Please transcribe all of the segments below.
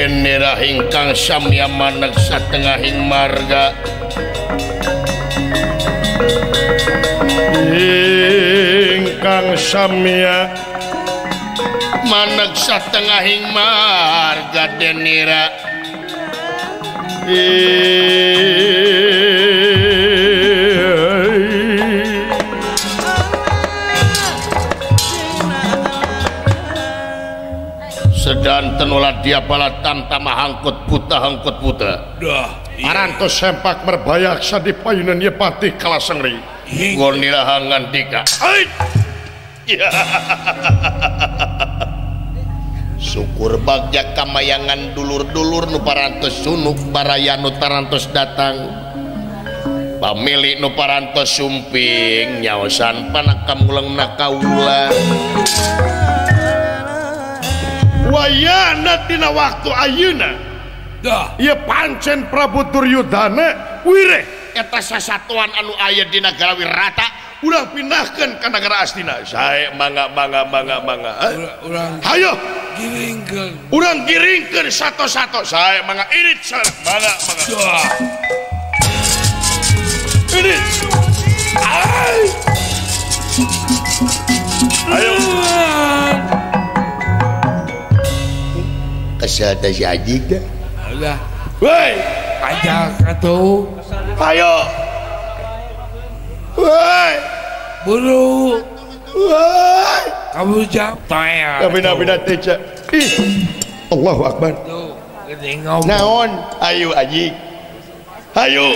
Bendera ingkang samya maneksa tengahing marga. Ingkang samya maneksa tengahing marga denira. Sedanten ulah dia balatan tamah hangkut buta marantos sempak merbayak sadipainan ya patih kalah sengri gonila hangan dika syukur bagja kamayangan dulur-dulur nu parantos sunuk barayanu tarantos datang pamili nu parantos sumping nyawasan panakamulang nakaula wayana tina waktu ayuna ya pancen Prabu Duryudana wireh eta sasatuan anu aya di negara Wirata ulah pindahkan ke negara Astina saya mangga hayo giringkeun urang giringkeun sato-sato saya mangga irit mangga irit ayo kesehatan si Haji dah udah woi ajak atuh ayo woi buru woi kamu jawab tanya bina-bina teca ih Allahu Akbar naon ayo Haji ayo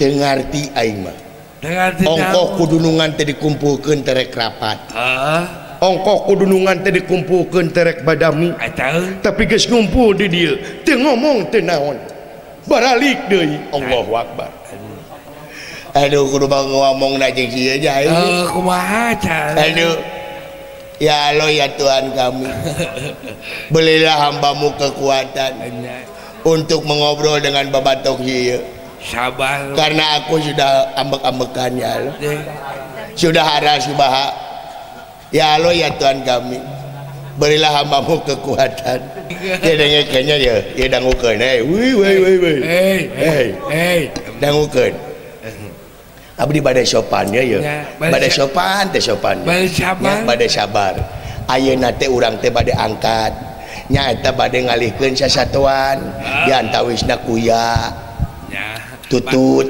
dengarti aing mah ongkoh kudunungan teh dikumpulkeun terek rapat ongkoh kudunungan teh dikumpulkeun terek badami tapi geus ngumpul di dieu teu ngomong teu naon baralik deui Allahu Akbar aduh kudu bang ngomong na jeung sieu nya kumaha can aduh ya Allah ya Tuhan kami belilah hamba-Mu kekuatan untuk mengobrol dengan babatok ieu sabar karena aku sudah ambek-ambekan ya Allah sudah hara subaha ya Allah ya Tuhan kami berilah hamba-Mu kekuatan dia dengarkannya ya dia dangukan hei dangukan abdi badai sopannya ya badai sopan teh sopannya badai sabar ayeuna teh urang teh badai angkat nya eta badai ngalihkeun sasatuan di antawisna kuya tutut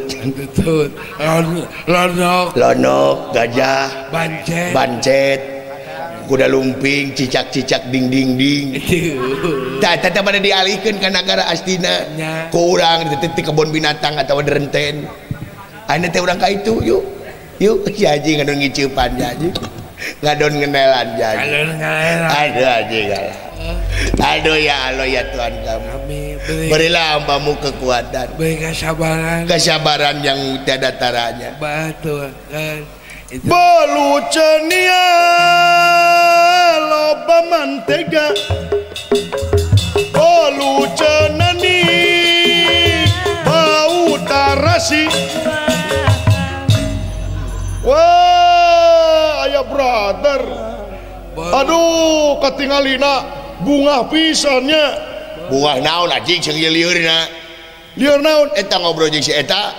lonok gajah bancet kuda lumping cicak-cicak ding-ding-ding tata pada dialihkan ke negara Astina kurang di kebun binatang atau di Renten ane teh orang kaya itu yuk yuk si Haji ngadon ngicipan Haji ngadon ngenelan Haji aduh Haji kalah aduh ya Allah ya Tuhan kami berilah hamba-Mu kekuatan beri kesabaran yang tiada taranya betul kan belucenia loba mantega belucenani bau tarasi wah ayah brother aduh katingalina bunga pisannya bunga naon anjing sing liurna liur naon eta ngobrol jeung si eta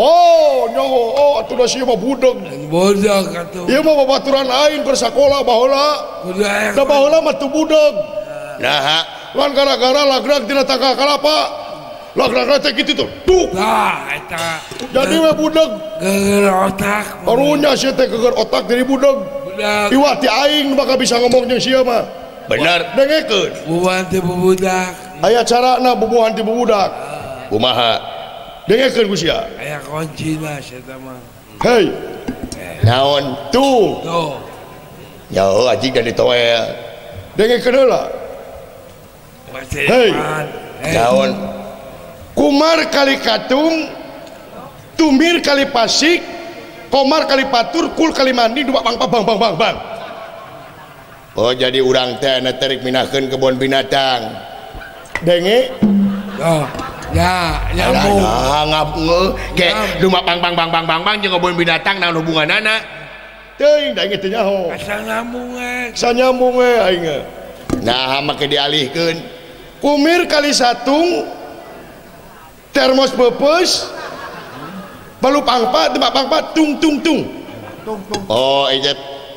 oh nyoho oh atuh da sieu mah budak budak atuh ieu mah babaturan aing keur sakola baheula da baheula mah teu budak naha lawan gara-gara lagrak dina tangka kalapa lagrak teh kitu tuh duk tah eta jadi mah budak geger otak barunya si teh geger otak jadi budak iwati aing bakal bisa ngomong jeung sieu mah benar dengekeun bubuhan ti bubudak aya carana bubuhan ti bubudak kumaha dengekeun ku sia aya kuncina eta mah hei naon tuh ya aji jadi toel dengekeun heula hei naon kumar kali katung tumir kali pasik komar kali patur kul kali mandi dua bang oh jadi urang teh anu terik minahkeun kebun binatang. Denge? Oh, ya, nyambung. Ah, ngapngeul ge dumapang bang jeung kebun binatang naon hubunganna? Teuing denge teh nyaho. Asa nyambung we. Aing. Nah, make dialihkeun. Kumir kali satung termos bepes balu pangpa tempat pangpa tung tung tung. Oh ini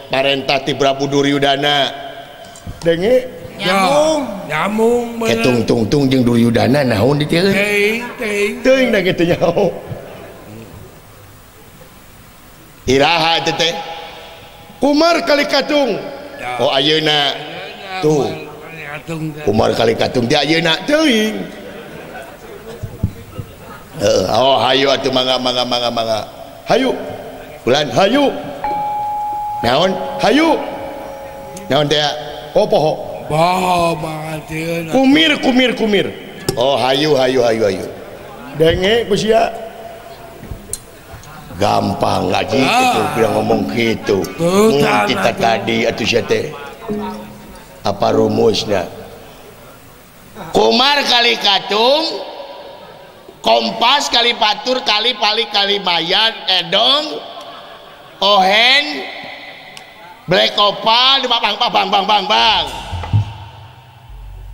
parentah ti Prabu Duryudana denge nyamung nyamung bener tung tung tung jeung Duryudana naon dieu teuing teuing teuing da kitu nyaho iraha teh Kumar kali katung. Oh ayeuna tuh Kumar kali katung dia ayeuna teuing. Oh hayu atuh mangga hayu bulan hayu naon hayu naon teh oh poho wow, kumir kumir kumir oh hayu hayu hayu hayu denge kusia gampang ngaji gitu bilang ngomong gitu kita tadi atuh sia teh apa rumusnya Kumar kali katung kompas kali patur kali palik kali mayan edong ohen black opal di bang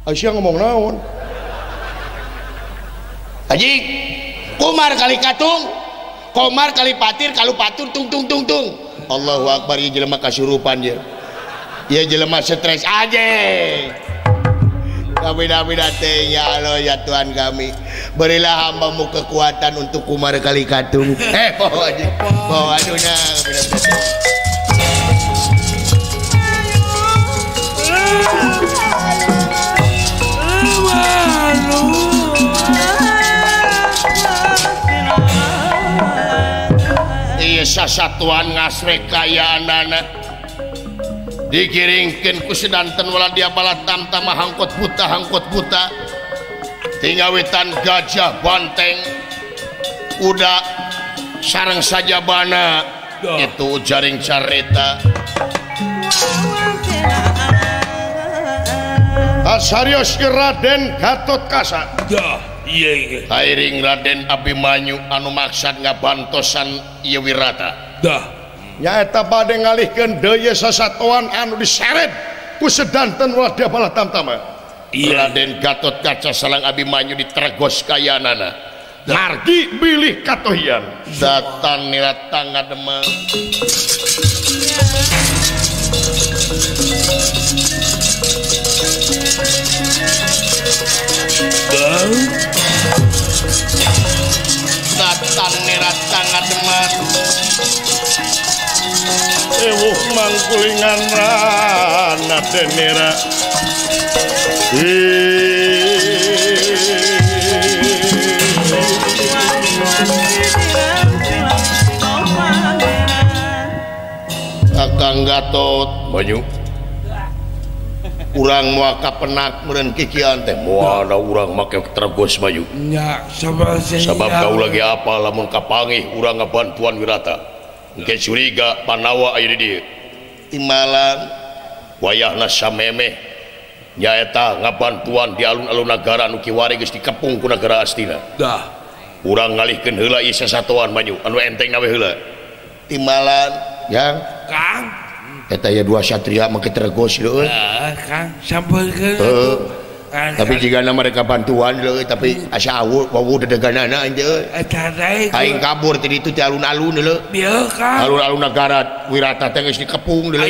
Aisyah ngomong naon Haji Kumar kali katung Kumar kali patir kalau patur tung tung tung tung Allahu Akbar ya jelema kasurupan ya ya jelema stres aja kami teh ya Allah ya Tuhan kami berilah hambamu kekuatan untuk Kumar kali katung poho Haji poho aduna iya sasatuan ngaswe kayaan anak dikiringkan kusedanten wala dia balat tamtama hangkot buta tinggawitan gajah banteng kuda sarang saja bana itu jaring carita Asarios Raden Gatotkaca iya airing Raden Abimanyu anu maksad ngabantosan ieu Wirata nyaeta bade ngalihkeun deui sasatoan anu diseret ku sedanten ulah diabalah tamtama Raden Gatotkaca sareng Abimanyu ditergos kayanana margi bilih katohian datan niratang ngademang datan niratang ngademang ewuh mangkulingan rana denera Kakang Gatot Banyu urang moal kapenak meureun kikian teh moal urang make tergos Banyu nya sabab kaula ge apal lamun kapangih urang ngabantuan Wirata engke curiga Panawa aya di dieu timalang wayahna samemeh nyaeta ngabantuan di alun-alun nagara nu kiwari geus dikepung ku nagara astina dah urang ngalihkeun heula ieu sasatoan Banyu anu entengna we heula timalang yang Kang eta ya dua satria make tergos leueun Kang sampurkeun tapi jigana mereka bantuan leueun tapi asa awur wawu dedeganana anjeun eta teh aing kabur ti ditu ti alun-alun leueun ieu Kang alun-alun nagara Wirata teh geus dikepung leueun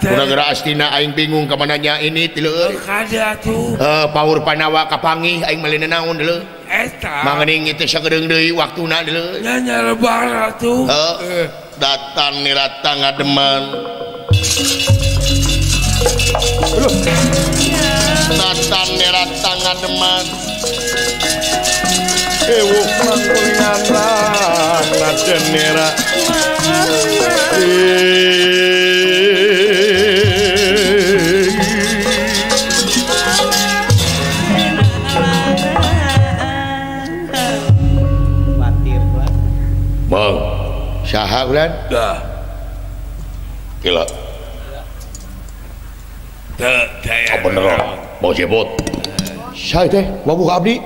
gara-gara astina aing bingung ka mana nya ini ti leueun kada atuh paur Panawa kapangih aing melena naon leueun eta mangening ieu sagedeung deui waktuna leueun nya nya lebar atuh datan nirata ngademan datan nirata ngademan ewuh mangkulingan rana denera Bang saha ulan dah gila teh bener mau jebot saya teh wawu abdi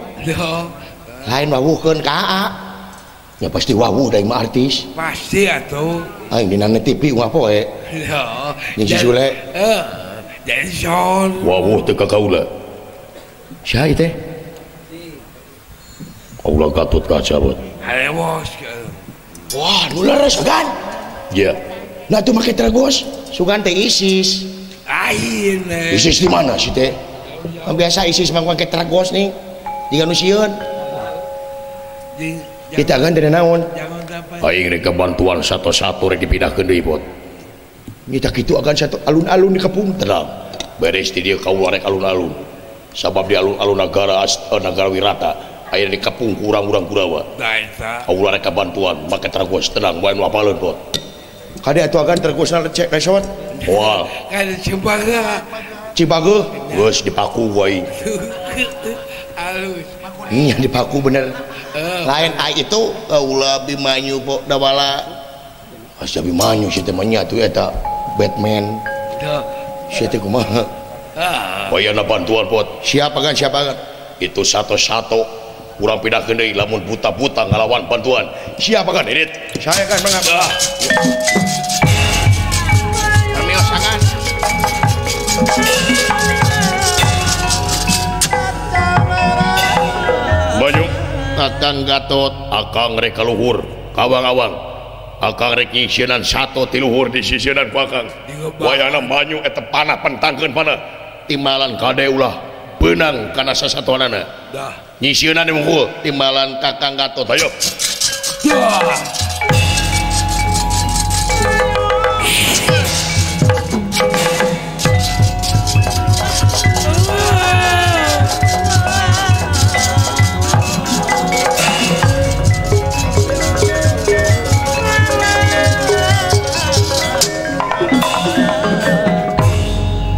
lain wawukeun ka aa nya pasti wawu da mah artis pasti atuh aing dina TV mah poe nya si Sule jadi son wawu teu ka kaula Syahid teh. Ulah katut kacabot. Hewos. Wah, nular sugan. Iya. Nah tuh make tergos, sugan teh ISIS. Ayeuna. ISIS di mana sih teh? Biasa ISIS mah make tergos nih. Diga nu sieun. Kita kan dari naon? Aing rek bantuan satu-satu rek dipindahkeun deui pot. Kita kitu akan satu alun-alun di kampung terang. Beres di dia kaula rek alun-alun. Sabab di alun-alun negara Wirata. Air di kapung kurang-kurang kurawa. Ulah reka bantuan, maka tergos tenang, bahan wapalun tuh. Kadeh atuh agan tergos na cek resort. Wah. Kadeh Cibaga. Cibaga? Geus dipaku wai. Halus. Iya dipaku bener. Lain ai itu ulah bimanyu po dawala. Asa bimanyu si teh manya tuh eta Batman. Si teh kumaha? Bayana bantuan pot. Siapa kan siapa kan? Itu satu-satu. Kurang pindah kendai, lamun buta-buta ngelawan bantuan. Siapa kan, Edit? Saya kan, mengapa? Kami osangan. Banyu. Akang Gatot. Akang rek luhur. Kawang-awang. Akang rek nyisianan satu tiluhur di sisianan pakang. Wayana banyu eta panah pentangkeun panah. Timalan kade ulah benang kana sasatuanana. Dah. Nyisiunan dimukul timbalan Kakang Gatot. Ayo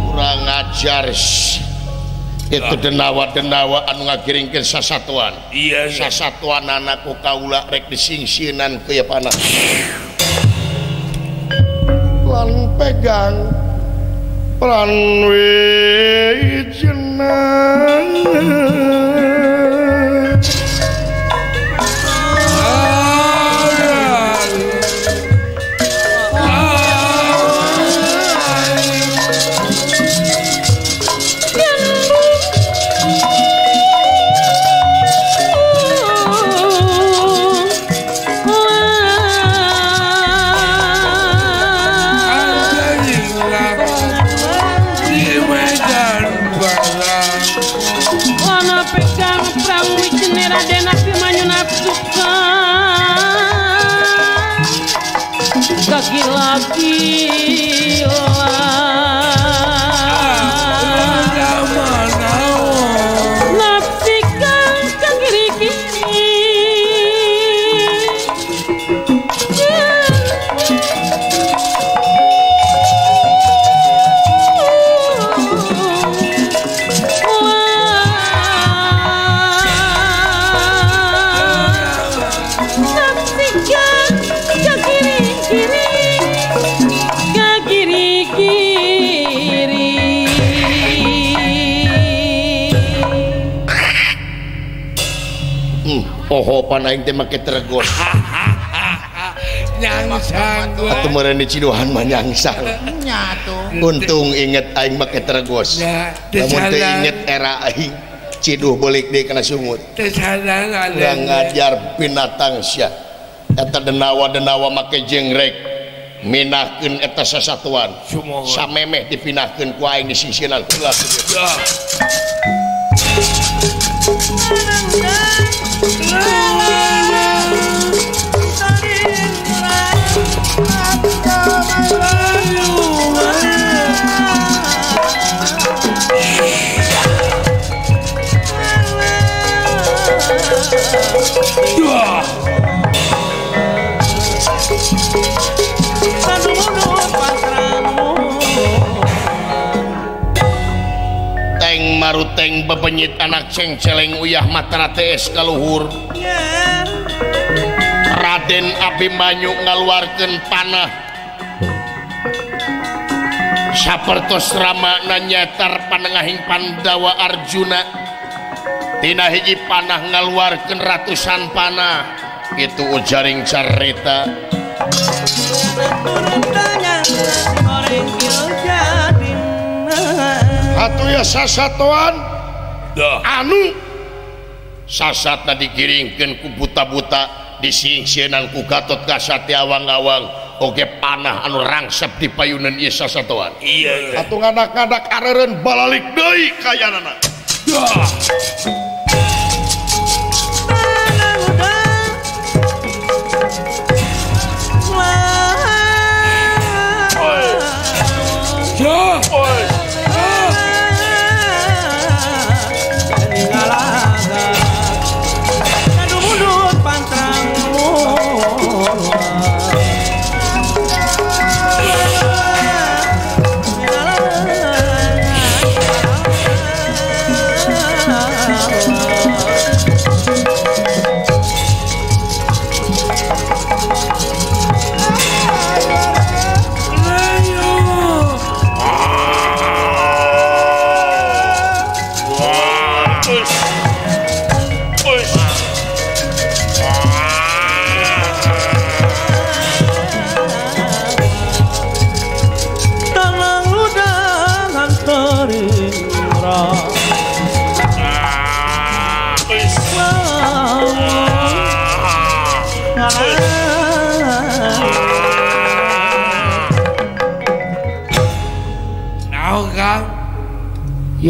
kurang ajar itu denawa-denawa anu ngagiringkeun sasatuan. Iya, sasatuan anakku kaula rek disingsienan ke ya panah. Lan pegang peran wijena. Pohopan aing teh make tergos. Nyangsang gua. Atuh meureun di Ciduhan mah nyangsang. Nya atuh. Untung inget aing make tergos. Lamun teu inget era aing Ciduh beulik deui kana sungut. Teu sadang ngajar binatang sia. Eta denawa-denawa make jengrek minahkeun eta sasatuan. Samemeh dipinahkeun ku aing di sisinan heula. Teng maruteng bepenyit anak cengceleng uyah matara TS kaluhur. Raden Abimanyu ngaluarkeun panah sapertos rama nanyatar panengahing Pandawa Arjuna. Tina hiji panah ngaluarkeun ratusan panah. Itu ujaring carita. Hatuya sasatuan anu sasatna digiringkeun ku buta-buta disingsenan ku Gatotkaca awang-awang oge panah anu rangsep di payunan ieu sasatuan iya atuh ngadak-ngadak areureun balalik deui kayanana iya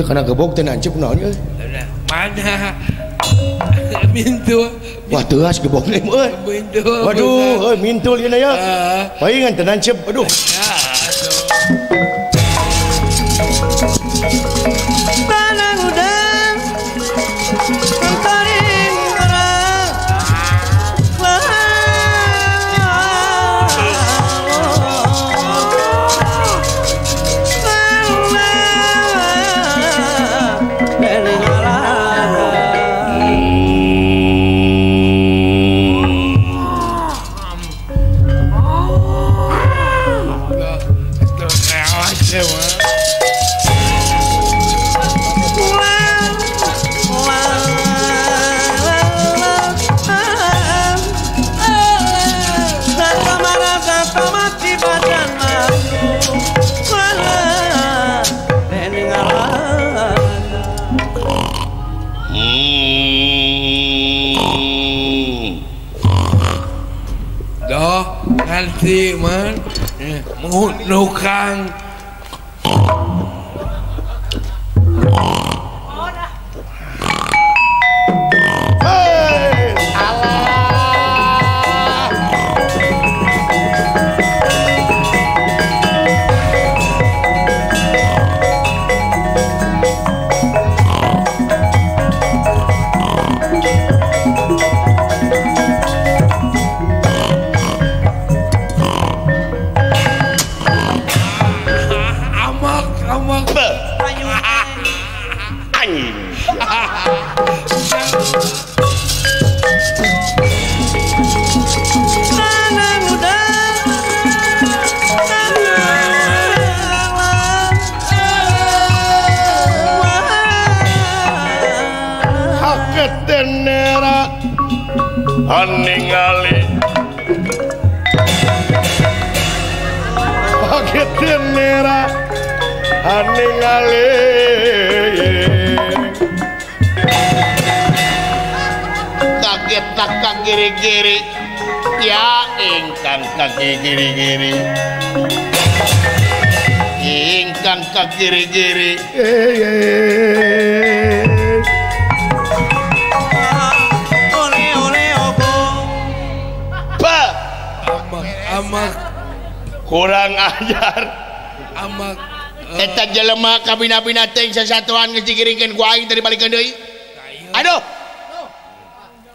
karena gebok dan ancep naonnya mana mintul wah teras gebok naim mintul waduh mintul ini ya palingan dan ancep aduh tanah udang mentari merah nanti man menghutnukang ningali pakai tenera ningali kaget tak kiri-kiri ya ingkang kaki kiri-kiri ingkang kaki kiri-kiri amak kurang ajar amak eta jelema kabina-bina teh sasatuan ngecikiringkeun ku aing tadi balikeun deui aduh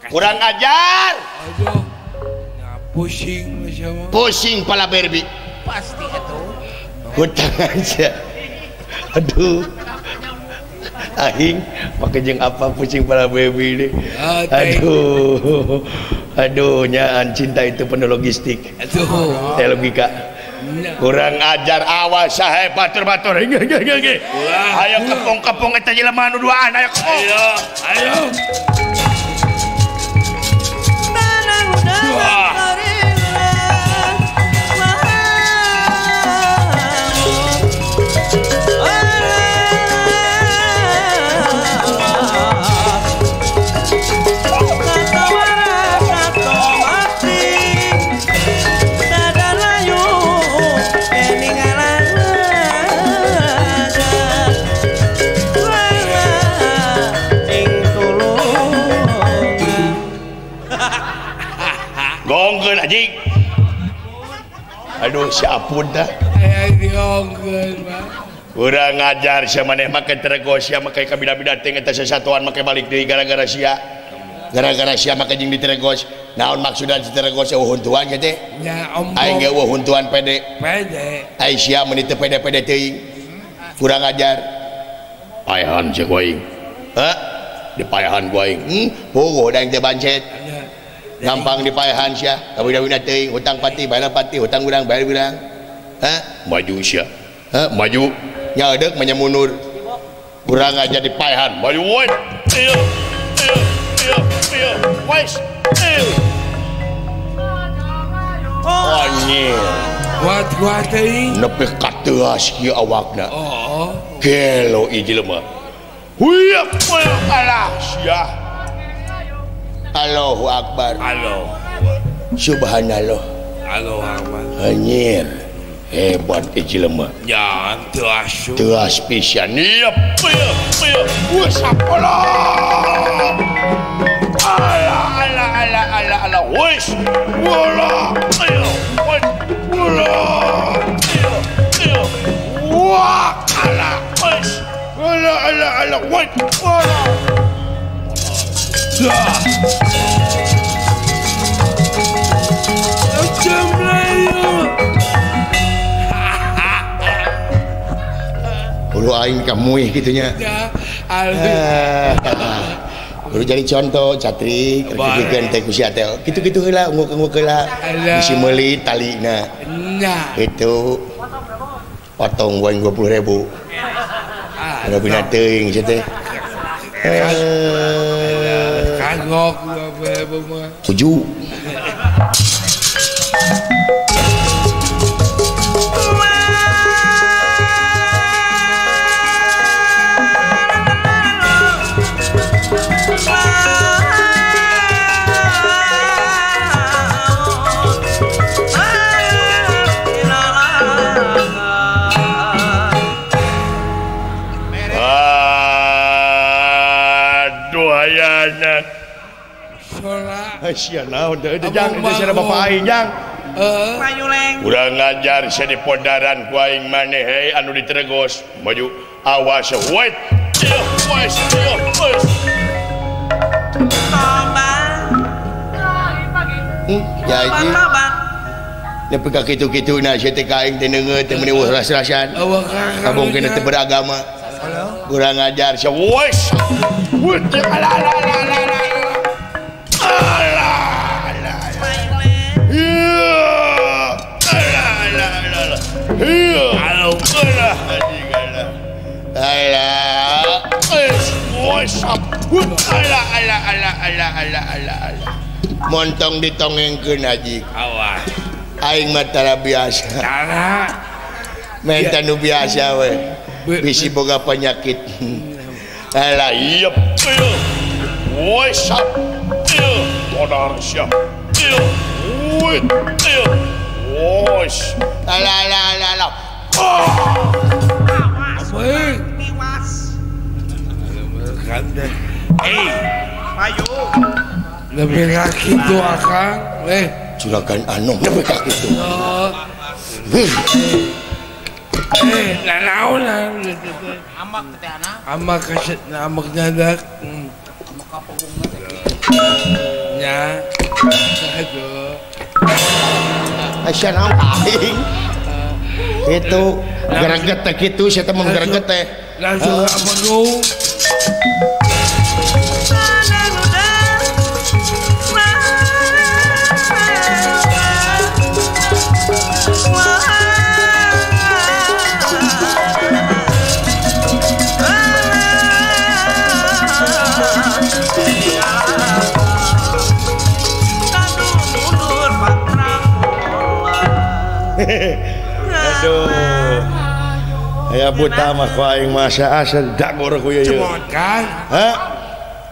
kurang ajar aduh pusing masyaallah pusing pala berbi pasti atuh hutang aja aduh aing pake jeung apa pusing pala berbi ini aduh aduh nyaan cinta itu penuh logistik aduh saya logika kurang ajar awas sahe batur-batur ayo kepong-kepong eta jelema anu duaan ayo kepong ayo diokeun anjing. Aduh siapun dah. Aya diokeun, Pak. Urang ngajar sia maneh make terego sia make kabida-bida teh eta sasatuan make balik deui gara-gara sia. Gara-gara sia make jeung diteregos. Naon maksudna diteregos uhuntuan kieu teh? Nya om. Aing ge uhuntuan pede. Pede. Ai sia mun teu pede-pede teuing. Urang ngajar. Paehan ceuk aing. Heh? Dipaehan ku aing. Pogo da aing teh bancet. Gampang dipaehan sia. Kabida-bida teuing hutang pati, bayar pati, hutang urang bayar urang. Heh? Maju sia. Heh, maju. Nya eudek menyemunur urang aja dipaehan baju woi ieu wes anjir kuat-kuat teuing nepi kateas ieu awakna heeh gelo ieu jelema huiap alah sia Allahu akbar Allah subhanallah Allahu akbar anjir hebat jelema ya teuas pisan ieu wes apalah alah alah alah alah alah wes wala wah alah wes wala alah alah wes wala ulu aing kamuih kitu nya ulu jadi contoh catrik kepikeun teh ku sia teh kitu-kitu heula ungguk-ungguk heula bisi meuli talina nya kitu potong wae 20.000 ada bina teuing sia teh kagok 20.000 mah tujuh sia naon teh jang sia bapak aing jang heeh urang ngajar sia di pondaran ku aing maneh hei anu diteregos maju awas wait wait wait tobat jadi nepi ka kitu-kituna sia teh ka aing teh neungeun teh meni ras-rasan kabung kena teh beragama urang ngajar sia wes wit ala ala ala montong ditongengkeun haji awas aing mah tara biasa menta nu biasa we bisi boga penyakit alah ieu woi sap ieu bodor siap ieu woi ieu woi alah alah alah alah awas ganda. Hei, ayo. Lebih kaki tu akang, Juragan Anung lebih kaki tu. Nanaonan. Amak teh ana. Amak kaset, amak nyadak. Amak kapungna teh. Nya. Aduh. Asyik naon aing. Itu gereget teh kitu, sia teh mun gereget teh. Langsung amenu. Aduh ya buta mah ku aing mah asa dagor ku ieu. Cemot kan? Heh.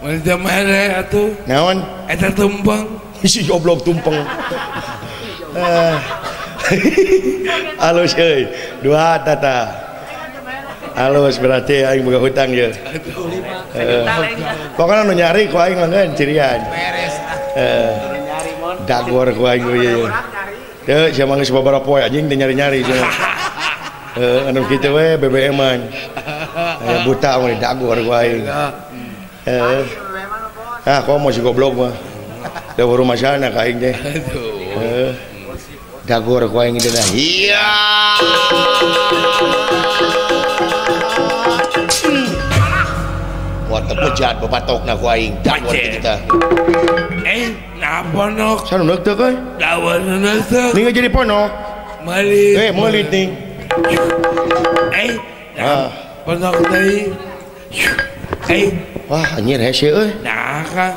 Mun teu mere atuh. Naon? Eta tumpeng. Si goblok tumpeng. Alus euy. Dua tata. Alus berarti aing boga hutang ieu. 5. Pokona nu nyari ku aing mah geun cirian. Beres. Nyari mon. Dagor gua ieu. Teu sia mah geus babaraha poe anjing teh nyari-nyari cenah. Heuh anu kitu we BBM-an. Aya buta mah dagor gua ieu. Heuh. Ah komo si goblok mah. Da urang masana ka aing teh. Heuh. Dagor gua aing teh dah. Iya. Tepejat babatokna ku aing dagor kita. Ponok. Sanuk teh kan? Dawana teh. Ninga jadi ponok. Mali. Mali ting. Ponok teh. Wah, anjir hese euy. Nah ka.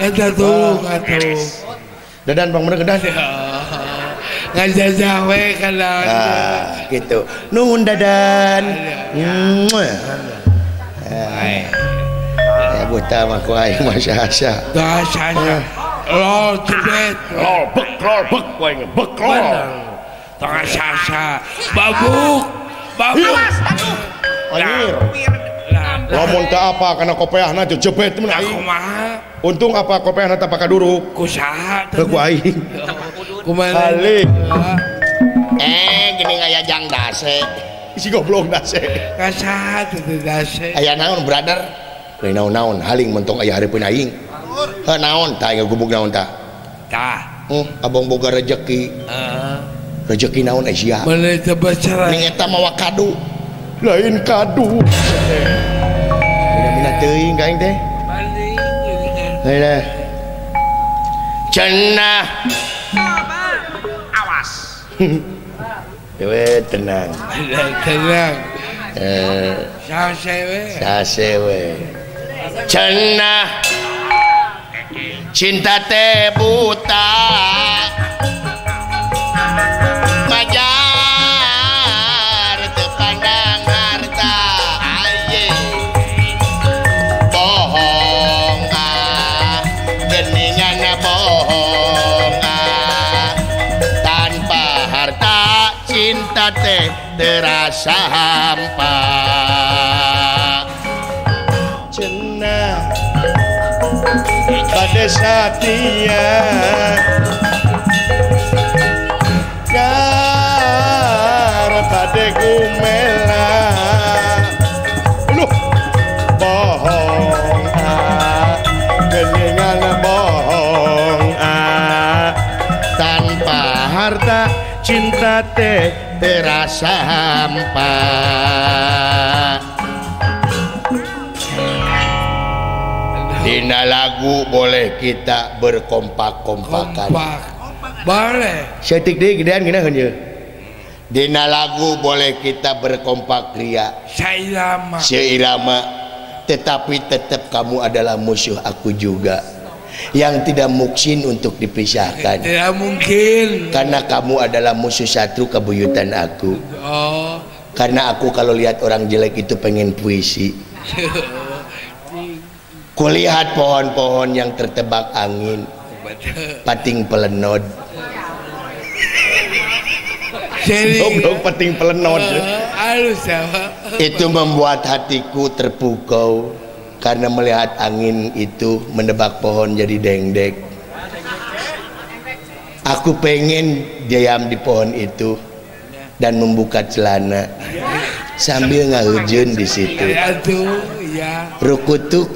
Eta tuluh atuh. Dadan bang bener kedan. Ngajajah we kana. Ah, kitu. Nuhun Dadan. Buta mah ku aing mah sasa. Tah sasa. Lol cebet. Lol bek ku aing bek lol. Tah sasa. Babuk. Babuk. Anjir. Lamun teu apa kana kopeahna teh jebet mun aing. Kumaha? Untung apa kopeahna teh paka duruk. Ku saha teh ku aing. Kumaha? Geuning aya jang dase. Si goblok dase. Ka saha teh dase. Aya naon brother? Lain naon-naon haling mentong ayah harapan aing. Heh naon tah aing gubuk naon tah? Tah. Abang boga rejeki. Heeh. Rejeki naon ai sia? Mane teu bacara. Ning eta mawa kadu. Lain kadu. Mina-mina teuing ka aing teh. Balik geuning. Heh. Cenah. Awas. Dewe tenang. Tenang. Sasewe cenah cinta teh buta majar teu pandang harta aye bohong ah geuningan bohong ah tanpa harta cinta teh terasa hampa cenah pada setia cara pada gumela lu bohong ah geningan bohong ah tanpa harta cinta teh terasa hampa. Dina lagu boleh kita berkompak-kompakan. Boleh. Setik deui gedean geunaheun ye. Dina lagu boleh kita berkompak ria. Sairama. Seirama. Tetapi tetap kamu adalah musuh aku juga. Yang tidak muksin untuk dipisahkan. Tidak mungkin. Karena kamu adalah musuh satu kebuyutan aku. Oh. Karena aku kalau lihat orang jelek itu pengen puisi. Kulihat pohon-pohon yang tertebak angin, pating pelenod. Goblok pating pelenod. Itu membuat hatiku terpukau. Karena melihat angin itu menebak pohon jadi dengdek. Aku pengen diam di pohon itu dan membuka celana sambil ngahujun di situ. Rukutuk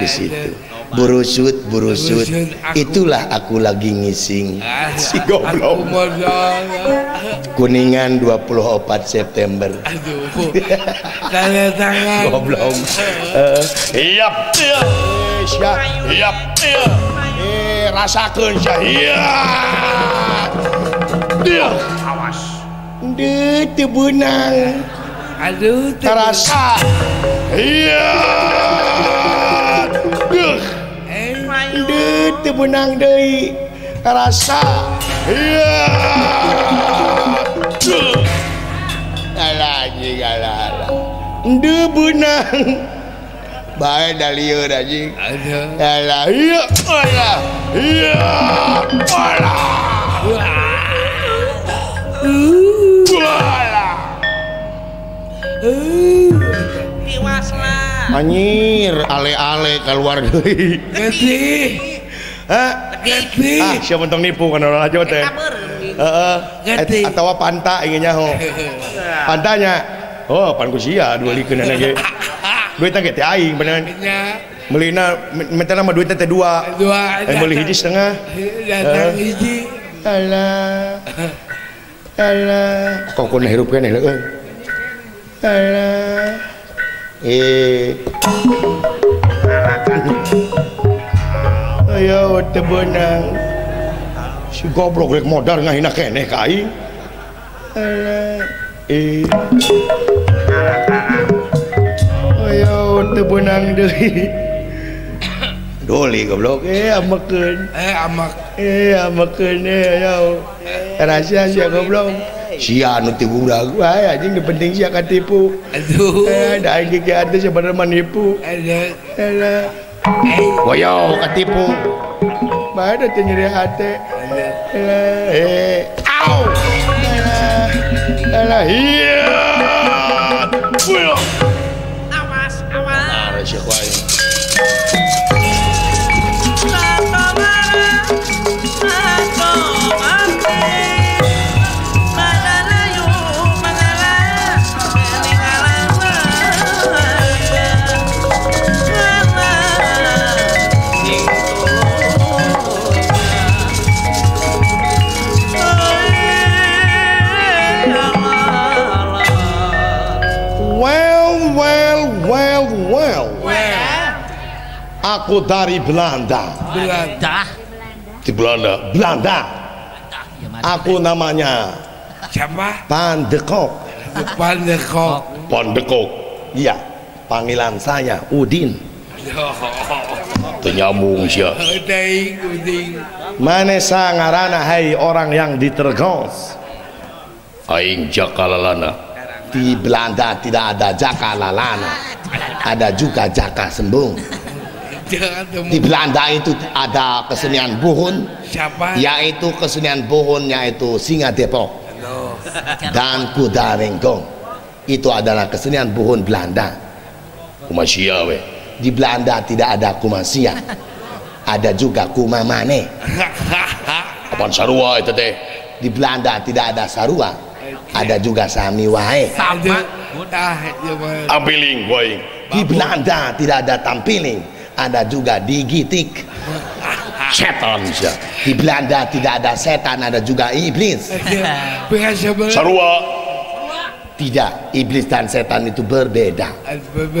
di situ. Burusut. Itulah aku lagi ngising. Si goblok. Kuningan 24 September. Aduh. Tanda tangan. Goblok. Siap. Rasakeun sia. Dia awas. Dia teu beunang. Aduh, terasa. Iya. Dia teu beunang deui. Terasa. Iya. Galah nde benang bae da lieu anjing galah ieu galah diwaslah anjir ale-ale keluar deui geus. Gede. Ah, siapa mentong nipu kan orang Jawa teh. Gede. Atau panta inginnya ho. Pantanya. Oh, pan kusia dua likeun anak ge. Duitna ge teh aing beneran. Melina mentana mah duitnya teh dua. Dua. Beli hiji setengah. Datang hiji. Alah. Alah. Kokon hirup keneh leueun. Alah. Ayo teu beunang. Si goblok rek modar ngahina keneh ka aing. Alah. Ayo teu beunang deui. Doli goblok. Amakeun. Amakeun ayo. Rahasia sia goblok. Sia anu tipu budak wae anjing penting sia katipu. Aduh. Da aing ge atuh sebenarnya manipu. Alah. Koyo katipu. Bae teh nyeri hate. Au. Alah iya. Awas, awas. Rahasia wae. Aku dari Belanda. Belanda. Di Belanda. Belanda. Aku namanya siapa? Van de Kok. Van de Kok. Van de Kok. Iya. Panggilan saya Udin. Ternyambung sia. Udin. Manesa ngarana hai orang yang ditergos. Aing jakalalana. Di Belanda tidak ada jakalalana. Ada juga jaka sembung. Di Belanda itu ada kesenian buhun. Siapa? Yaitu kesenian buhun yaitu singa Depok dan kuda renggong. Itu adalah kesenian buhun Belanda. Kumasia we. Di Belanda tidak ada kumasia. Ada juga kumamane. Apaan sarua itu teh? Di Belanda tidak ada sarua. Ada juga sami wae. Sama. Ampiling wae. Di Belanda tidak ada tampiling. Ada juga digitik setan. Di Belanda tidak ada setan, ada juga iblis. Sarua. Tidak, iblis dan setan itu berbeda.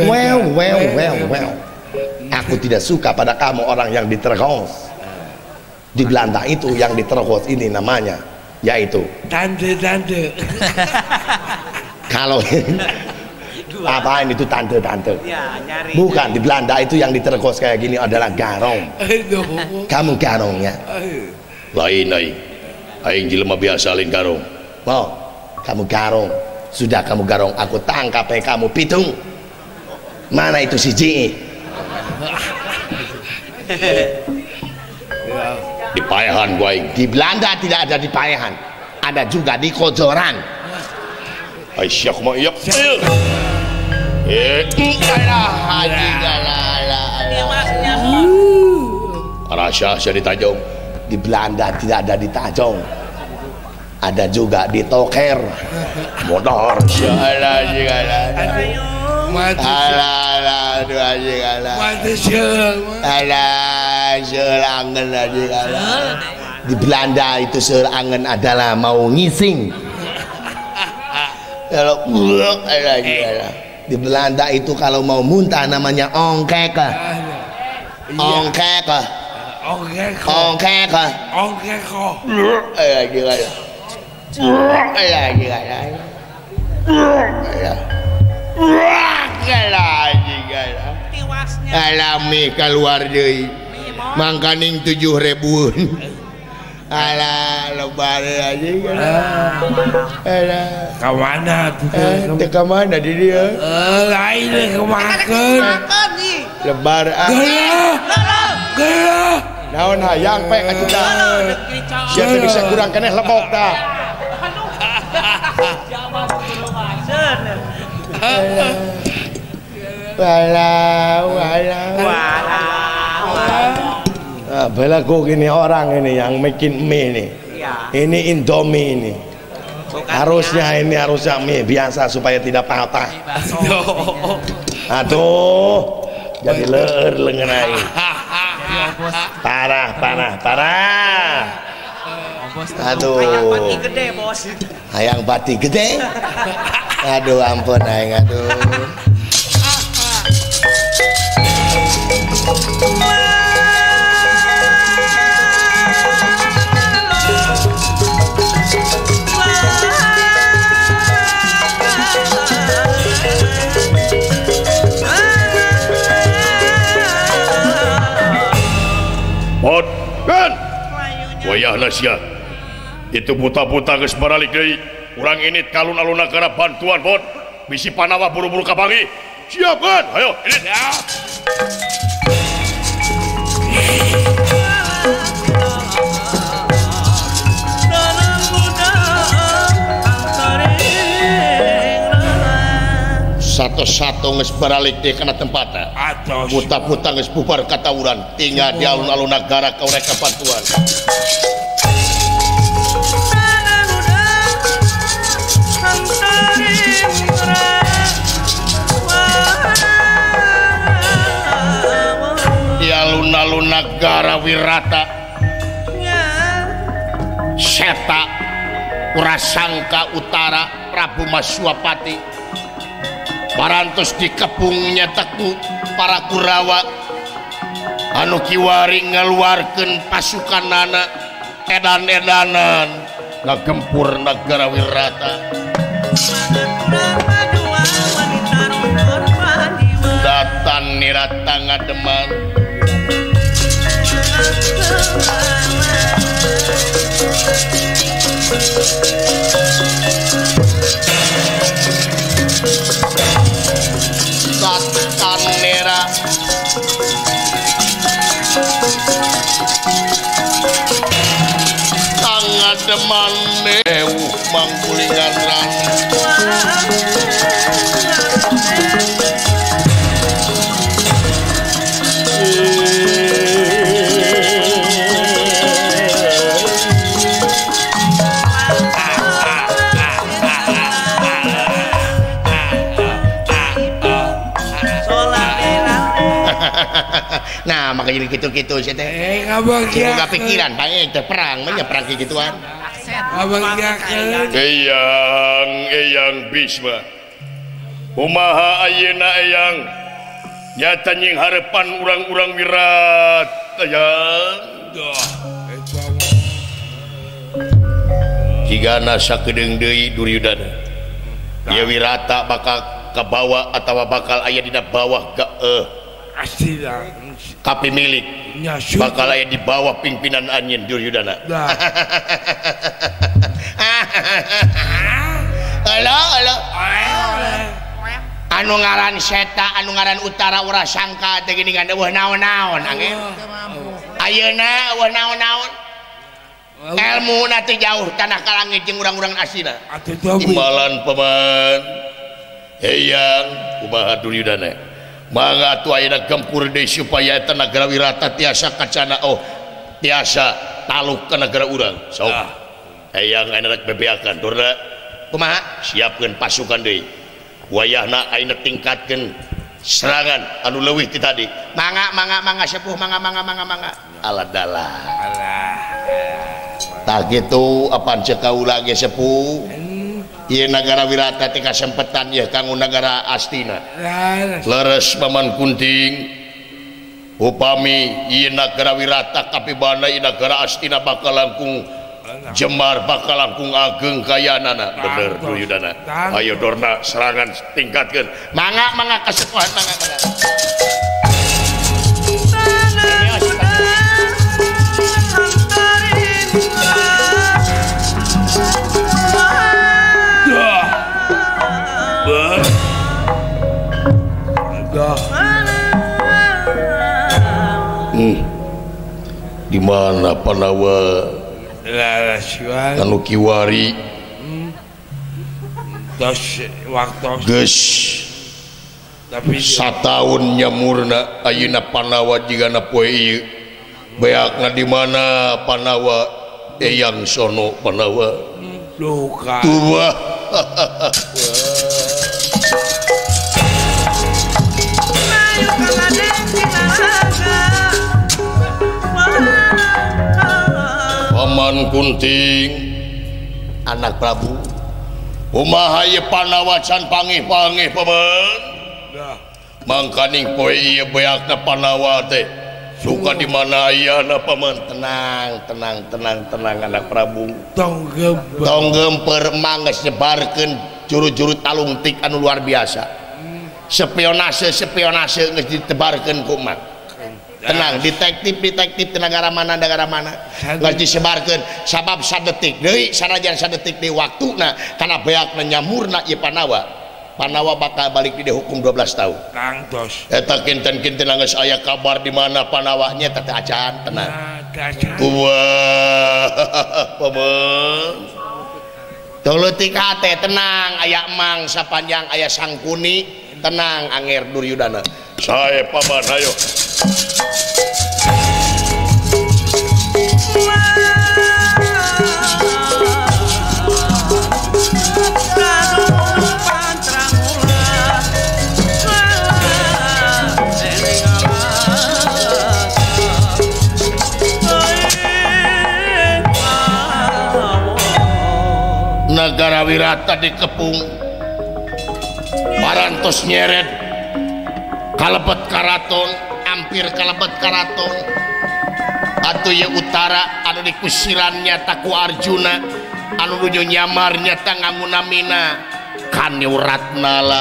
Well. Aku tidak suka pada kamu orang yang ditergos. Di Belanda itu yang ditergos ini namanya yaitu tante-tante. Kalau apaan itu tante-tante ya, bukan. Di Belanda itu yang ditergos kayak gini adalah garong. Kamu garongnya lain aing jelema biasa lain garong. Wow, kamu garong. Sudah kamu garong, aku tangkap kamu pitung. Mana itu si Ji? Di Payahan gua. Di Belanda tidak ada di Payahan, ada juga di Kojoran. Aisyah mau iyak. Rasya saya di Tanjung. Di Belanda tidak ada di Tanjung. Ada juga di Toker. Motor. Di Belanda itu serangan adalah mau ngising. Kalau di Belanda itu kalau mau muntah namanya ongkek. Ongkek. Ongkek. Ongkek. Alami keluar deui. Mangkaning 7.000. Alah lebar aja. Alah. Kemana tuh? Kemana diri ya? Lain kemakan. Lebar aja. Gelo. Naon hayang pek kita. Siapa bisa kurang keneh lebok dah. Walau. Belagu gini orang ini yang bikin mie ini. Iya. Ini Indomie ini. Bukan harusnya ya. Ini harusnya mie biasa supaya tidak patah. Aduh, jadi leher lengenai. Parah, parah, parah. Aduh. Ayang pati gede, bos. Ayang pati gede. Aduh, ampun aing, aduh. Modkan, wayah Nasya, itu buta-buta geus baralik deui. Urang init kalun alun negara bantuan bod, misi Panawa buru-buru kapangi. Siapkan, ayo init. Satu-satu geus baralik deui kana tempatna. Buta-buta geus bubar katauran, tinggal di alun-alun nagara kaurek kapantuan. Di alun-alun nagara Wirata. Seta Purasangka Utara Prabu Maswapati. Parantos dikepungnya teku para Kurawa anu kiwari ngeluarkan pasukan anak edan-edanan ngegempur negara Wirata. Datan nirata ngademan Datan nera tangan deman dewu mangkulingan ran nah makanya gitu-gitu sih teh semoga pikiran baik terperang banyak perang gituan abang eyang Bisma umaha ayeuna eyang nyata nying harapan urang-urang Wirata eyang jigana sakedeung deui Duryudana ya Wirata bakal kabawa atawa bakal aya dina bawah ke kapi milik bakal aya di bawah pimpinan anjeun Duryudana. Halo, halo. Anu ngaran Seta, anu ngaran Utara Urasangka teh gini kan wah naon-naon angin. Ayeuna wah naon-naon. Elmu na teh jauh tanah kalangit jeung urang-urang asina. Imbalan paman. Eyang kumaha Duryudana? Mangga tu ayeuna gempur deui supaya eta nagara Wirata tiasa kacana tiasa taluk ka nagara urang. Sok. Hayang ayeuna rek bebeakan. Durna kumaha? Siapkeun pasukan deui. Wayahna ayeuna tingkatkeun serangan anu leuwih ti tadi. Mangga sepuh mangga. Aladalah. Alah. Tah kitu apan ceuk kaula ge sepuh. Ieu nagara Wirata teh kasempetan ieu kanggo nagara Astina. Leres Paman Kunting upami ieu nagara Wirata kapibana ieu nagara Astina bakal langkung jemar bakal langkung ageng kayanana. Bener Duryudana. Ayo Dorna serangan tingkatkeun. Mangga kasepuhan mangga. Di mana Panawa anu kiwari geus sataun nyamurna ayeuna Panawa jigana poe ieu beakna di mana Panawa eyang sono Panawa luka tua. Paman Kunting anak Prabu umaha ye Panawa can pangih-pangih paman mangkaning poe ieu beakna Panawa teh suka di mana ayana paman. Tenang anak Prabu tong gemper mangges nyebarkeun juru-juru talungtik anu luar biasa. Spionase geus ditebarkeun ku emak. Tenang, detektif negara mana geus disebarkeun sabab sadetik deui sanajan sadetik deui waktuna kana beakna nyamurna ieu Panawa bakal balik di hukum 12 tahun. Kang Dos. Eta kinten-kinten geus aya kabar di mana Panawanya teh acan tenang. Wah. Paman. Toleutik hate tenang aya Emang sapanjang aya Sangkuni tenang Anger Duryudana. Sae paman hayo. Negara Wirata dikepung parantos nyeret kalebet karaton hampir kalebet karaton atuh ye utara anu di kusiran nyata ku Arjuna anu nuju nyamar nyata Ngamunamina Kaniwratnala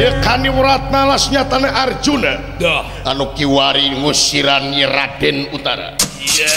ye Kaniwratnala nyatana Arjuna anu kiwari ngusiran ye Raden Utara. Iya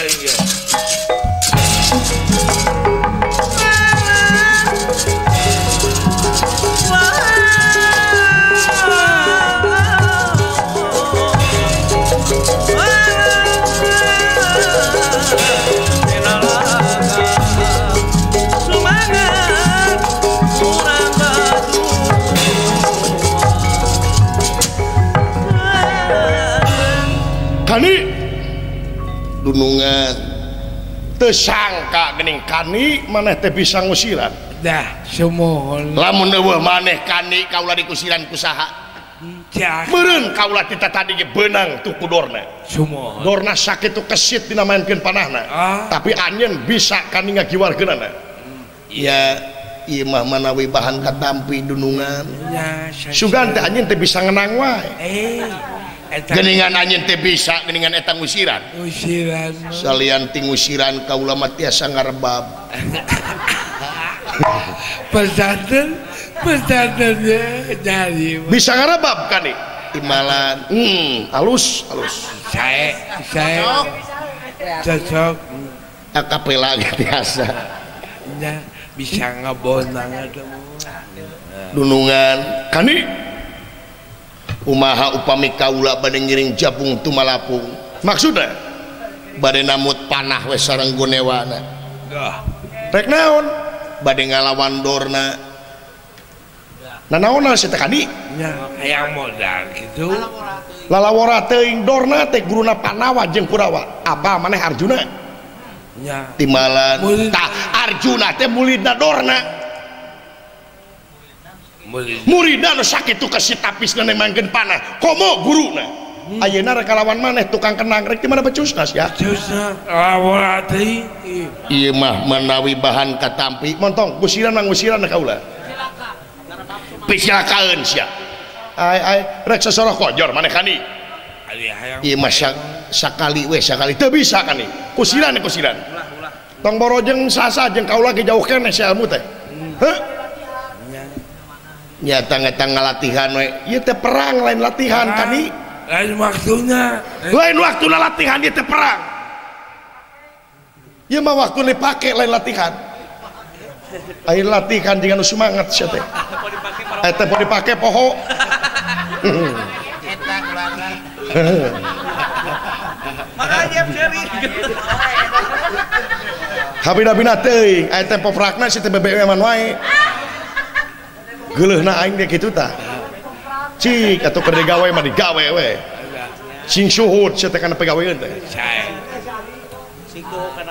Kani dunungan tersangka gening Kani maneh teh bisa ngusiran dah semohon lamun eueuh maneh Kani kaula dikusiran kusaha meureun kaula teh tadi ge beunang tu kudorna semohon dorna sakitu kesit dina maenkeun panahna tapi anjeun bisa Kani ngagiwarkeunana ya ieu mah manawi bahan katampi dunungan sugan teh anjeun teh bisa ngenang wae geningan anjeun teh bisa geningan eta ngusiran salian ti ngusiran kaula mah tiasa ngarebab pesaten jadi bisa ngarebab Kani timalan halus sae cocok akapela biasa nya bisa ngabonang dunungan Kani umaha upami kaula bade ngiring jabung tumalapung maksudna bade namut panah we sareng gonewana rek naon bade ngalawan dorna nanaona si teh Kani hayang modal kitu lalawara teuing dorna teh guruna Panawa jeung Kurawa abah maneh Arjuna nya timalan tah Arjuna teh mulidna dorna muridana sakitu kasih tapis nane manggen panah komo guruna ayeuna rek lawan maneh tukang kenang rek di mana becusnas ya becusnas lawati ieu mah menawi bahan katampi montong gusiran kaula pisilakaeun sia ai rek sesoroh kojor maneh Kani ieu mah sakali teu bisa Kani kusiran tong borojeng sasa jeung kaula ge jauh keneh si almu teh heuh ya tangga-tangga latihan we ieu teh perang lain latihan Kani lain waktunya latihan ieu teh perang ieu mah waktu dipake lain latihan ai latihan jeung anu semangat sia teh eta pun dipake poho eta kelana makanya sering habida-bina teuing ai teh poprakna si teh bebewe man wae geuleuhna aing teh kitu tah cik atau kerja gawe mah digawe we sing syuhud saya tekan pegawean teh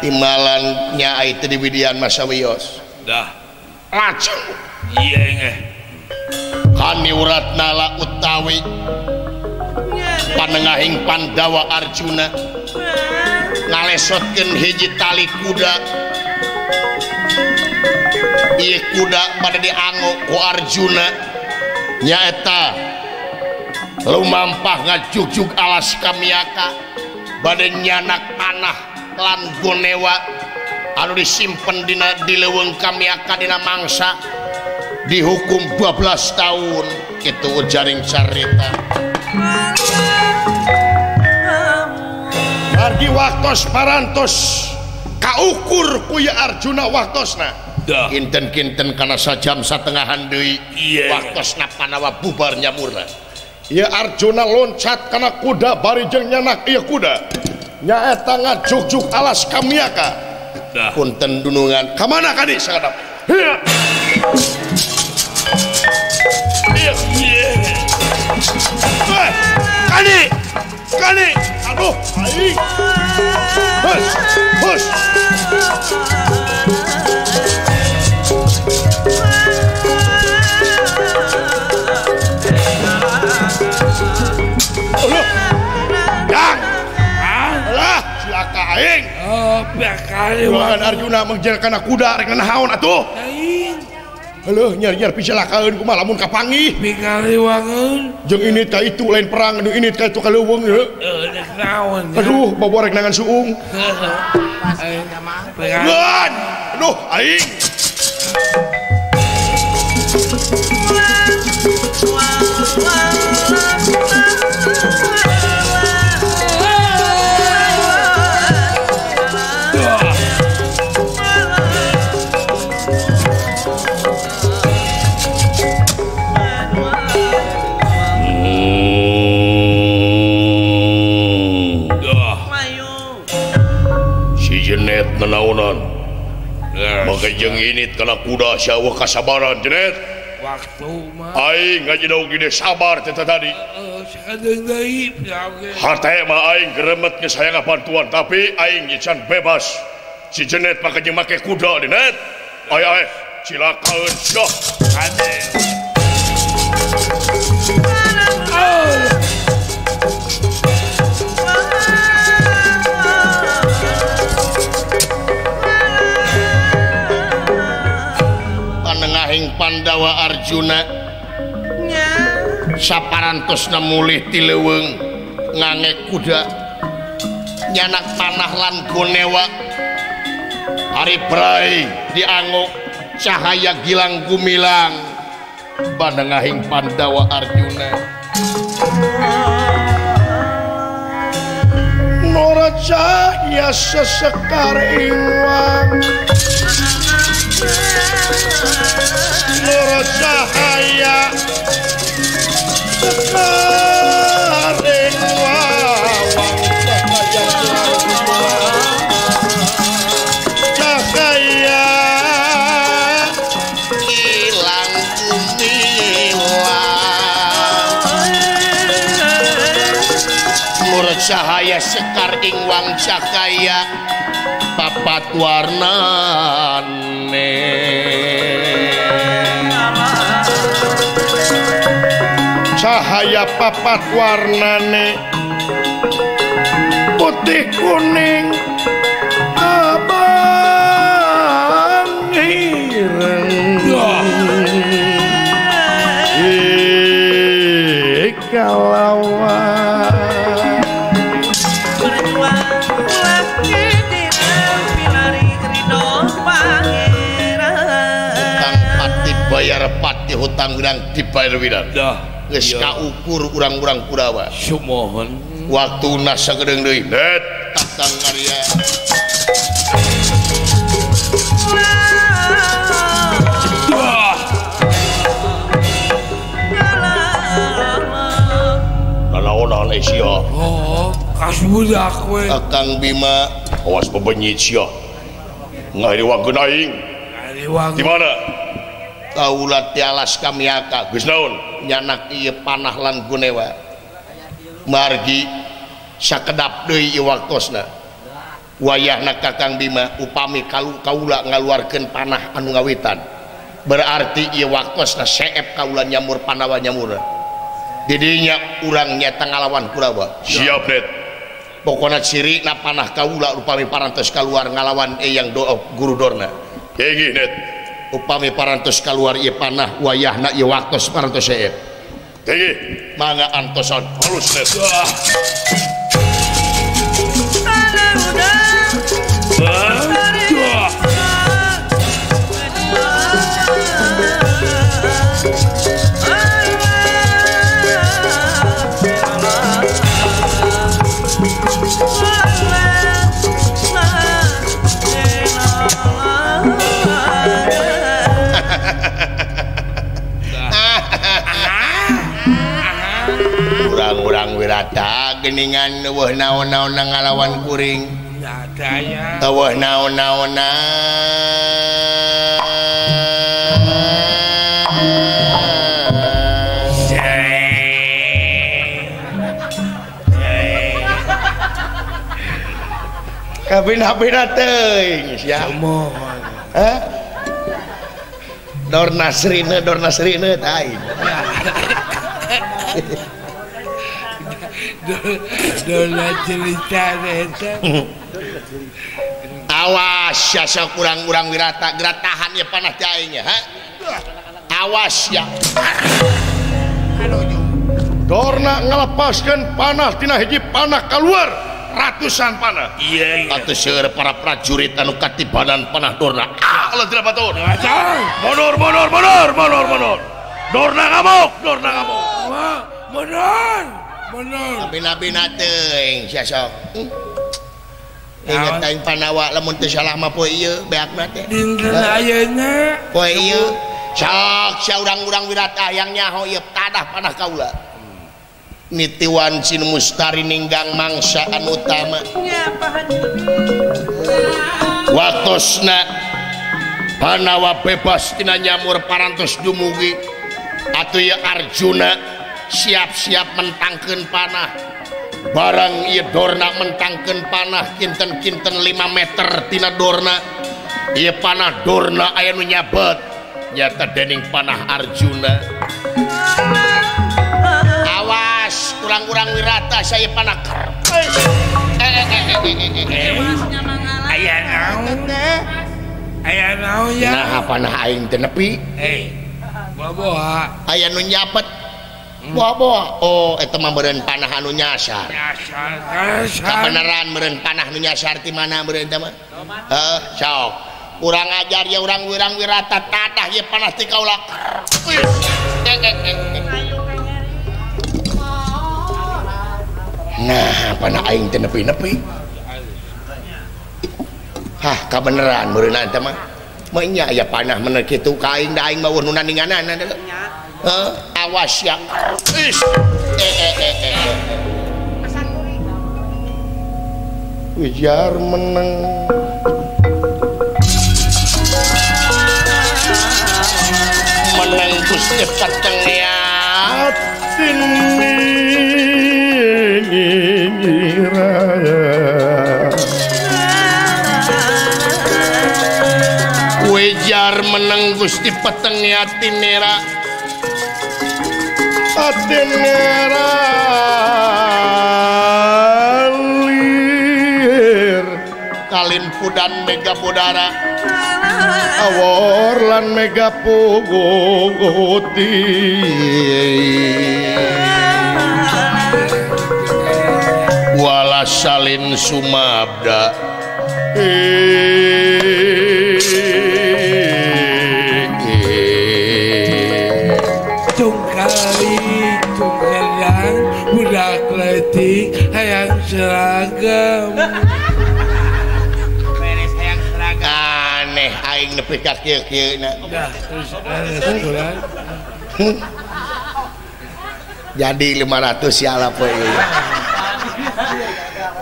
timalannya itu di widian masawiyos dah lacung iya ngeh kami urat nala utawi panengahing Pandawa Arjuna ngalesotkeun hiji tali kuda ieu kuda pada dianggo ku Arjuna nyaeta lumampah ngajugjug alas kamiaka bade nyanak panah lan gonewa anu disimpen dina dileuweung kamiaka dina mangsa dihukum 12 tahun itu jaring carita margi waktos parantos kaukur ku ya Arjuna waktosna kinten-kinten kana sajam satengahan deui waktosna Panawa bubar nyamurna ya Arjuna loncat kana kuda bari jeung nyanak ieu kuda nyaeta ngajugjug alas kamiaka punten dunungan ka mana kadi sadap kali aduh aing bos aduh gang alah cilaka aing oh bakali wan Arjuna mengejar kana kuda rek naon atuh halo nyar-nyar pisalakeun kumaha lamun kapanggih mingariwangeun jeung init ka itu lain perang anu init ka itu ka leuweung heuh naon aduh boborek nangan suung heeh aduh aing menaunan maka jeung init kana kuda saeueuh kasabaran jenet waktu mah aing ngajidog gede sabar teh tadi sakedeung deui hate mah aing geremet geus hayang bantuan tapi aing can bebas si jenet maka jeung make kuda jenet aya ae cilakaeun soh ade Pandawa Arjuna saparantosna mulih ti leuweung ngangge kuda nyanak panah lan gonewa ari brai dianggo cahaya gilang gumilang panengahing Pandawa Arjuna nora cahya sesekar iwang menurut cahaya sekaring wawang cahaya hilang kumilang menurut cahaya sekaring wang cahaya papat warnane cahaya papat warnane putih kuning abang ireng ikalawang tang pati bayar pati hutang gedang dibayar widan geus kaukur urang-urang Kurawa sumohon waktuna sagedeung deui net tatang karya kalaonan sia oh kasbudak we Kakang Bima awas pebenyit sia ngariwakeun aing di mana kaulat ti alas kamiaka geus naon nyanak iya panah lan gunewa margi sakedap deui waktosna wayahna Kakang Bima upami kaula ngaluarkeun panah anu ngawitan berarti ieu waktosna seep kaula nyamur panawa nyamur didinya urang nyata ngalawan Kurawa siap net pokona ciri na panah kaula upami parantos kaluar ngalawan eyang guru dorna heuh net upami parantos kaluar ieu panah wayahna ieu waktos parantos seep heuh mangga antosan halus net Kurang-kurang wirata geningan wah naon-naon ngalawan kuring daya wah naon-naon kabina-bina teuing sia momohon heh dor nasrine taing dona cerita eta awas sia kurang-kurang wirata geratahan ya panah caing nya ha awas ya dorna ngalepaskeun panah tina hiji panah keluar ratusan panah iya iya para prajurit anu katibanan panah dorna Allah tidak batur mundur dorna ngamuk mundur bina-bina teuing sia sok ingat aing panawa lamun teu salah mah poe ieu beakna teh dinten ayeuna poe ieu sok sia urang-urang wirata yang nyaho ieu tadah panah kaula nitiwan sin mustari ninggang mangsaan utama waktosna panawa bebas tina nyamur parantos dumugi atuh ieu Arjuna siap-siap mentangkeun panah barang ieu dorna mentangkeun panah kinten-kinten 5 meter tina dorna ieu panah dorna aya nu nyabet nyata dening panah Arjuna kurang-kurang wirata saya panah kerpes ayah nau ya nah panah aing teh nepi boboha ayah nu nyapet boboha oh eta mah meureun panah anu nyasar kabeneran meureun panah anu nyasar ti mana meureun teh mah heeh sok kurang ajar ya urang-urang wirata tadah ye panah ti kaula kerpes nah panah aing teh nepi-nepi hah kabeneran meureunna teh mah nya aya panah mener kitu ka aing da aing mah nu naninganana heuh awas ya is ujar meneng meneng Gusti katengeat sini wejar meneng Gusti peteng atinera atinera lir kalin pudan mega pudara awor lan mega pogoti wala salin sumabda tungkaling budak letik hayang seragam beres hayang seragam aneh aing nepi ka kieu-kieu na jadi 500 siala poe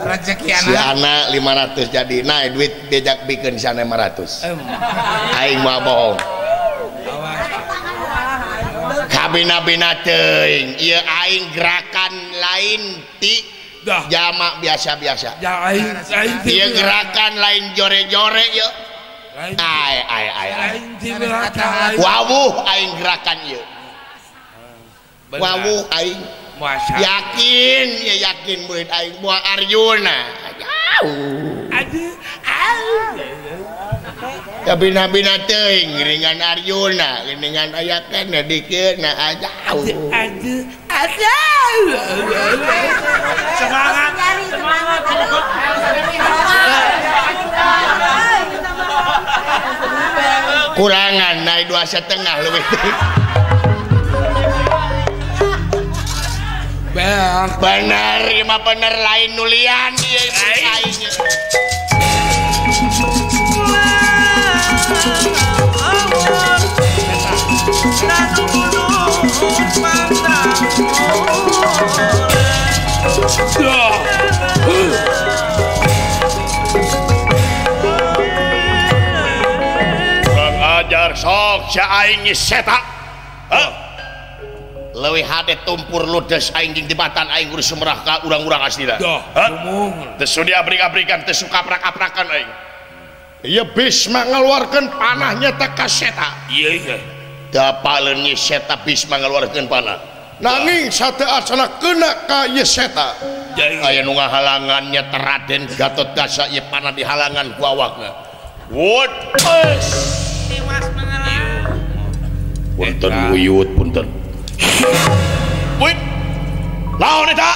rezeki si anak 500 jadi nah duit diajak bikin sana 500 aing mah bohong bina-bina teing ieu aing gerakan lain ti jamak biasa-biasa ja aing ieu gerakan lain jore-jore ieu aing gerakan wawuh aing gerakan ieu wawuh aing yakin ya yakin murid aing buah Arjuna jauh tapi bina-bina teuing dengan Arjuna dengan aya kana dikeun aja semangat semangat kurangan naik 2,5 leuwih bener imah bener lain nulian ieu aing kurang ajar sok si aing setak leuwih hade tumpur ludes aing jeung dibatan aing urus sumerah ka urang-urang aslinya teu sudia abrik-abrikan teu suka aprak-aprakan aing ieu Bisma ngaluarkeun panahnya teh ka seta ieu dapaleun seta Bisma ngaluarkeun panah nanging sate asana kena ka ieu seta aya nu ngahalangannya teh Raden Gatotkaca ieu panah dihalangan ku awakna wut es tiwas mengalah punten wuyut punten wit laon eta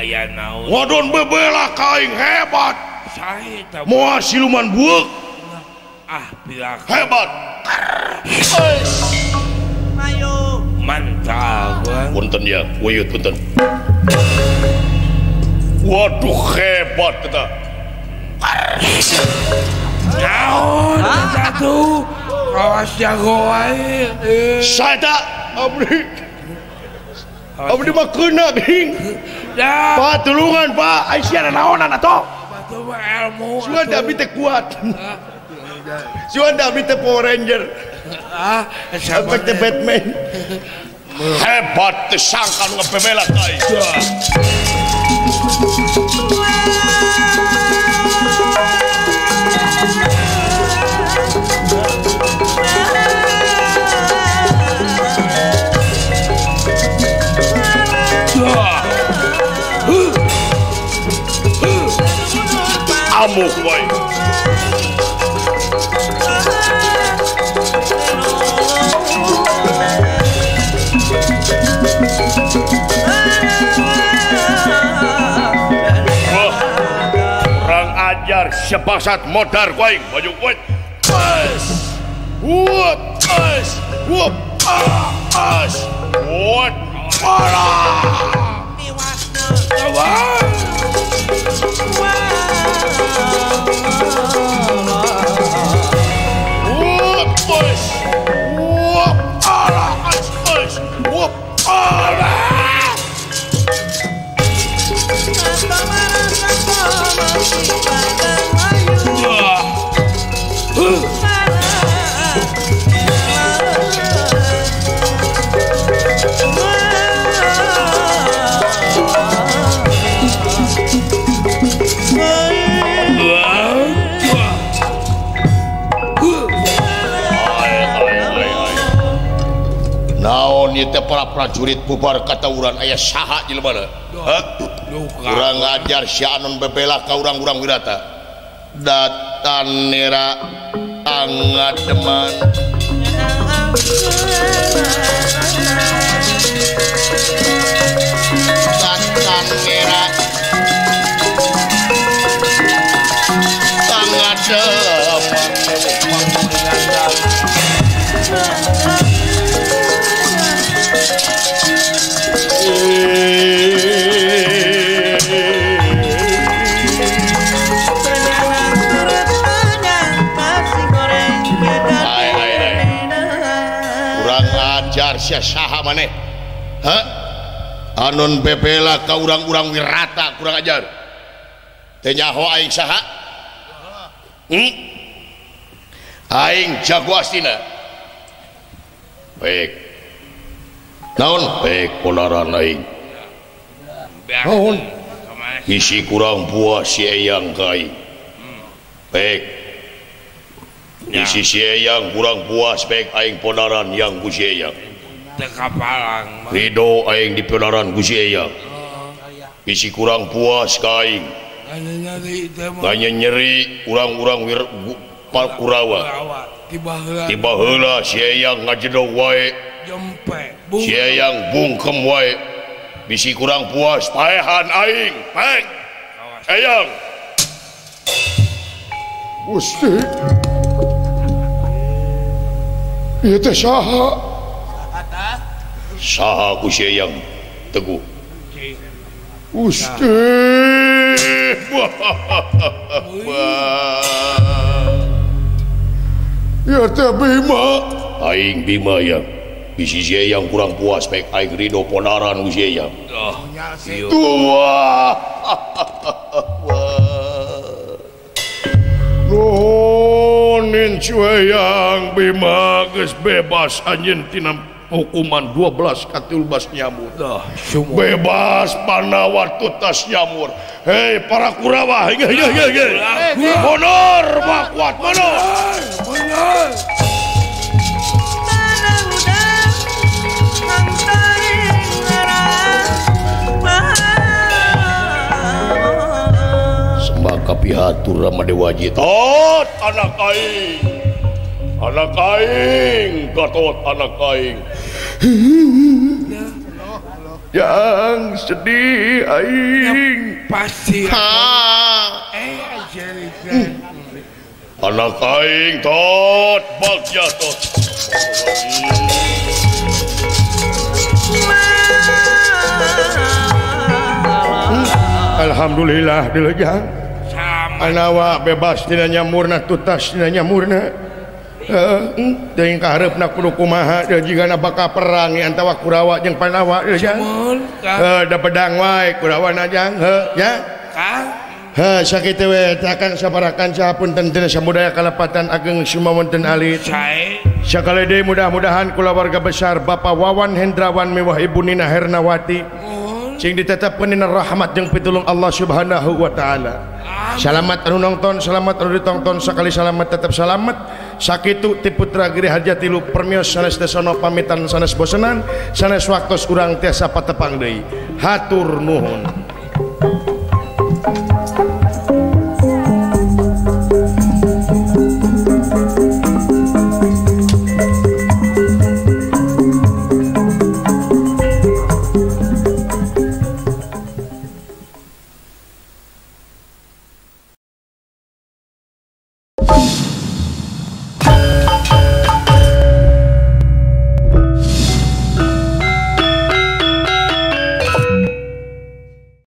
aya naon ngodon beubelah ka aing hebat sae teh moal siluman bueuk birak hebat es mayo mantap punten ya wuyut punten waduh hebat kita naon satu awas jago ae saya tak abdi mah keuna geuning pak tulungan pak aisyah naonan atuh batu ilmu suan abdi teh kuat suan abdi teh Power Ranger sampai ke Batman hebat disangka ngebebela kai amuk wae sepasat modar kuing baju kuing what us whoop us what para prajurit bubar kata urang aya saha jelema na urang ngajar si Anun bebela ka urang-urang wirata datanera angademan datanera angademan sia saha maneh ha Anun bebela ka urang-urang wirata kurang ajar teh nyaho aing saha aing jago astina baik Naon pek polaran aing. Naon isi kurang puas si eyang kai. Pek isi si eyang kurang puas pek aing polaran yang ku si eyang. Tekapalang. Rido aing di polaran ku si eyang. Isi kurang puas kai. Ganya nyeri urang-urang Kurawa. Tiba heula si eyang ngajedog wae. Sia yang bungkem wae bisi kurang puas paehan aing peng eyang gusti ieu teh saha saha ku sia yang teguh gusti ieu teh Bima aing Bima yang bisi si eyang kurang puas pek aing rido ponaran ku si eyang tuah nuhunin si eyang Bima geus bebas anjeun tina hukuman 12-14 nyamur bebas panawatu tas nyamur. Hei para Kurawa honor bakuat honor kapihatur sama Dewa Jitot anak aing Gatot anak aing yang sedih aing pasti anak aing Tot bagja Tot alhamdulillah dilejang anawa bebas tina nyamurna tutas tina nyamurna teuing kaharepna kudu kumaha jigana bakal perang antara Kurawa jeung Pandawa da pedang wae Kurawa najang ya heh sakit we takang sabarakan sahapunten tina samudaya kalepatan ageng sumawonten alit sae sakalede mudah-mudahan kulawarga besar Bapak Wawan Hendrawan mewah Ibu Nina Hernawati sing ditetapkeun dina rahmat jeung pitulung Allah Subhanahu wa taala. Selamat anu nonton, selamat anu ditonton, sekali selamat tetap selamat. Sakitu ti putra Giri Harjatilu permios sanes desono pamitan sanes bosenan, sanes waktos kurang tiasa patepang deui. Hatur nuhun.